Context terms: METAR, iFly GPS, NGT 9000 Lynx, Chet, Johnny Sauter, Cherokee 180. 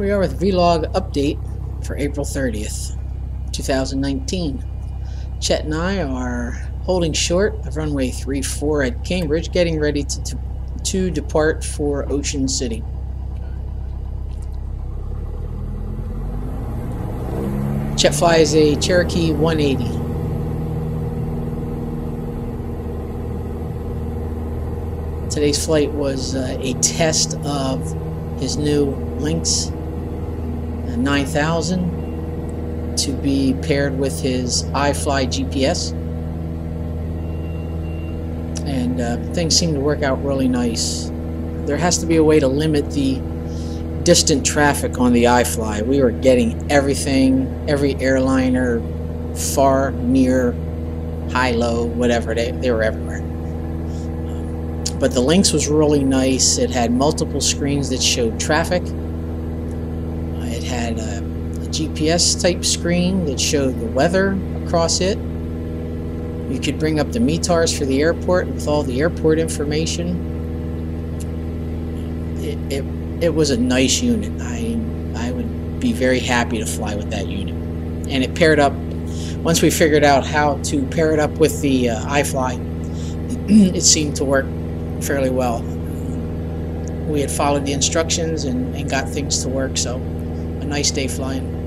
Here we are with Vlog Update for April 30th, 2019. Chet and I are holding short of runway 34 at Cambridge, getting ready to depart for Ocean City. Chet flies a Cherokee 180. Today's flight was a test of his new Lynx 9000 to be paired with his iFly GPS, and things seem to work out really nice. There has to be a way to limit the distant traffic on the iFly. We were getting everything, every airliner, far, near, high, low, whatever, they were everywhere. But the Lynx was really nice. It had multiple screens that showed traffic. It had a GPS type screen that showed the weather across it. You could bring up the METARs for the airport with all the airport information. It was a nice unit. I would be very happy to fly with that unit. And it paired up, once we figured out how to pair it up with the iFly, it seemed to work fairly well. We had followed the instructions and got things to work, so a nice day flying.